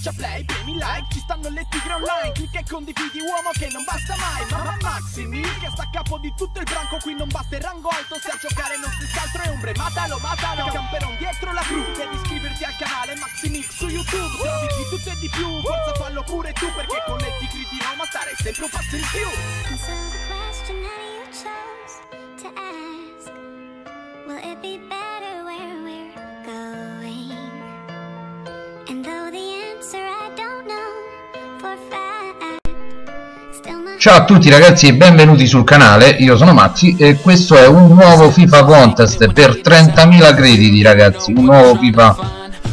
faccia play, premi like, ci stanno Le Tigri online. Clicca e condividi, uomo, che non basta mai. Mamma Maximilk che sta a capo di tutto il branco, qui non basta il rango alto, se a giocare non si altro è ombre. Matalo, matalo, camperò dietro la cru. Devi iscriverti al canale Maximilk su YouTube. Trovi di tutto e di più, forza fallo pure tu, perché con Le Tigri di Roma stare sempre un passo in più. Ciao a tutti ragazzi e benvenuti sul canale, io sono Mazzi e questo è un nuovo FIFA Contest per 30.000 crediti ragazzi, un nuovo FIFA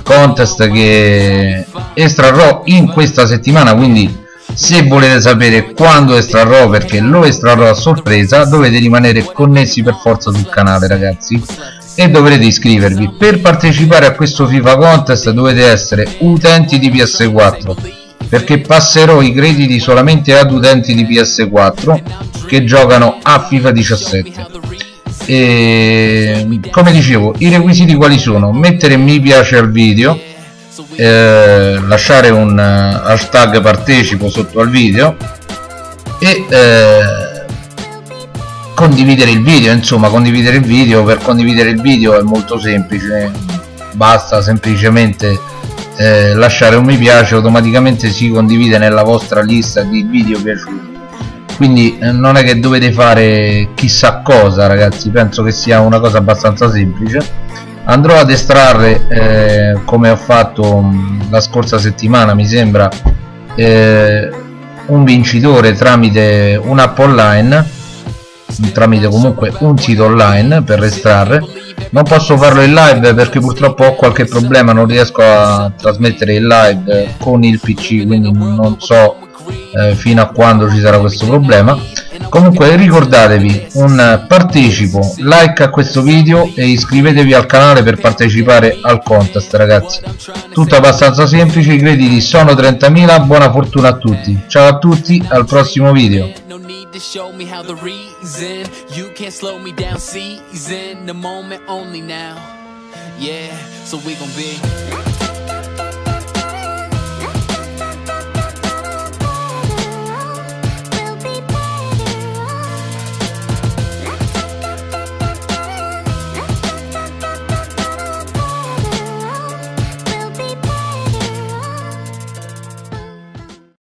Contest che estrarrò in questa settimana, quindi se volete sapere quando estrarrò, perché lo estrarrò a sorpresa, dovete rimanere connessi per forza sul canale ragazzi e dovrete iscrivervi. Per partecipare a questo FIFA Contest dovete essere utenti di PS4, perché passerò i crediti solamente ad utenti di PS4 che giocano a FIFA 17. E come dicevo, i requisiti quali sono? Mettere mi piace al video, lasciare un hashtag partecipo sotto al video e condividere il video. Insomma, condividere il video, per condividere il video è molto semplice, basta semplicemente lasciare un mi piace, automaticamente si condivide nella vostra lista di video piaciuti, quindi non è che dovete fare chissà cosa ragazzi, penso che sia una cosa abbastanza semplice. Andrò ad estrarre come ho fatto la scorsa settimana mi sembra, un vincitore tramite un'app online, tramite comunque un sito online per estrarre. Non posso farlo in live perché purtroppo ho qualche problema, non riesco a trasmettere in live con il PC, quindi non so fino a quando ci sarà questo problema. Comunque ricordatevi un partecipo, like a questo video e iscrivetevi al canale per partecipare al contest ragazzi, tutto abbastanza semplice, i crediti sono 30.000, buona fortuna a tutti, ciao a tutti, al prossimo video. To show me how the reason you can't slow me down, season the moment only now, yeah, so we gon' be